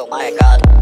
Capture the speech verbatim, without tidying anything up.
Oh my God.